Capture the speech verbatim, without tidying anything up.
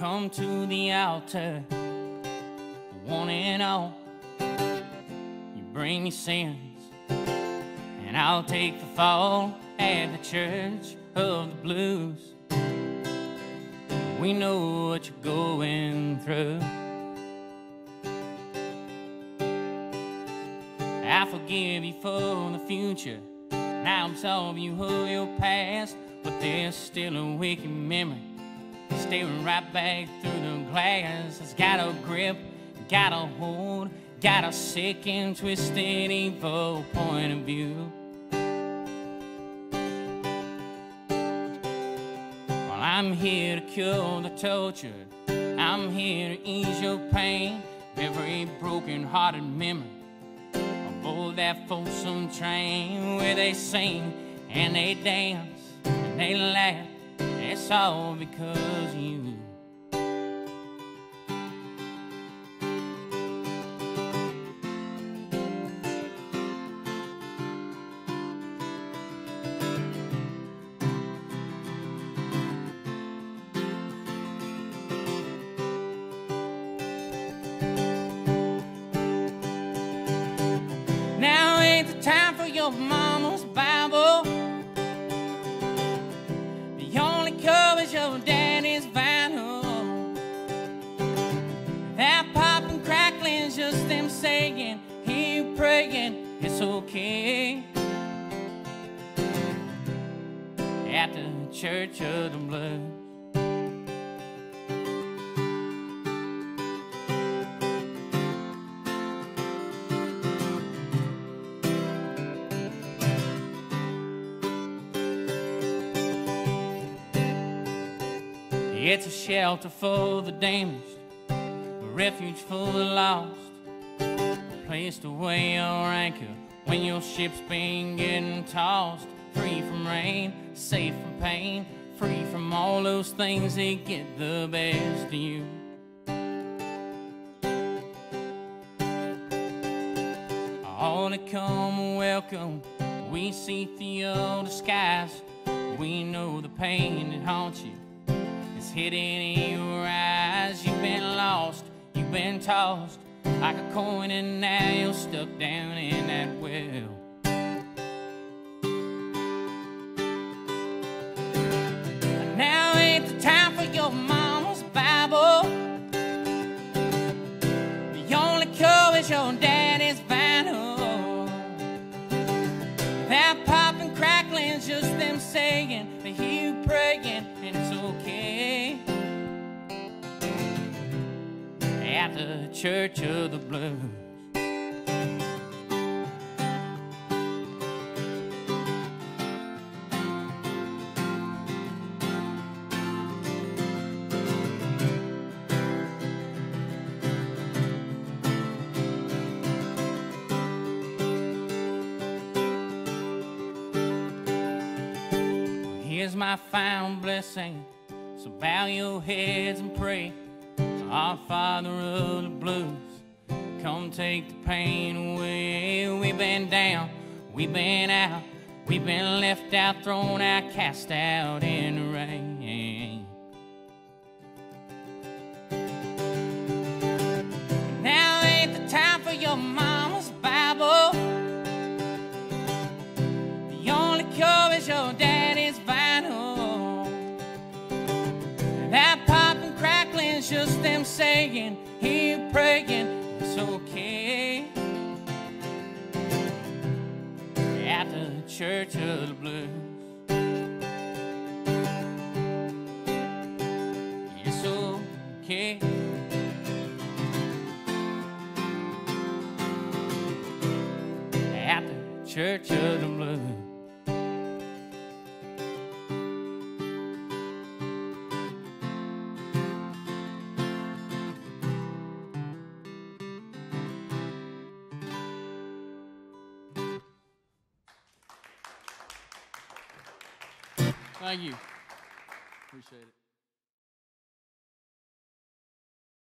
come to the altar, one and all. You bring your sins, and I'll take the fall at the Church of the Blues. We know what you're going through. I forgive you for the future, and I'll absolve you of your past. But there's still a wicked memory staring right back through the glass. It's got a grip, got a hold, got a sick and twisted evil point of view. Well, I'm here to cure the tortured, I'm here to ease your pain. Every broken-hearted memory aboard that Folsom train, where they sing and they dance, they laugh, it's all because of you. Now ain't the time for your mama's Bible. Your daddy's vinyl, that pop and crackling's just them saying, hear you praying, it's okay. At the Church of the Blues, it's a shelter for the damaged, a refuge for the lost, a place to weigh your anchor when your ship's been getting tossed. Free from rain, safe from pain, free from all those things that get the best of you. All that come welcome, we see through your disguise. We know the pain that haunts you, it's hidden in your eyes. You've been lost, you've been tossed like a coin, and now you're stuck down in that well. Now ain't the time for your mama's Bible. The only cure is your daddy's vinyl. That pop and crackling's just them saying, they hear you praying, and it's okay. At the Church of the Blues. Well, here's my final blessing, so bow your heads and pray. Our Father of the Blues, come take the pain away. We've been down, we've been out, we've been left out, thrown out, cast out in the rain. Now ain't the time for your mama's Bible. The only cure is your daddy's vinyl. That just them saying, hear you praying, it's okay. At the Church of the Blues, it's okay. At the Church of the Blues. Thank you. Appreciate it.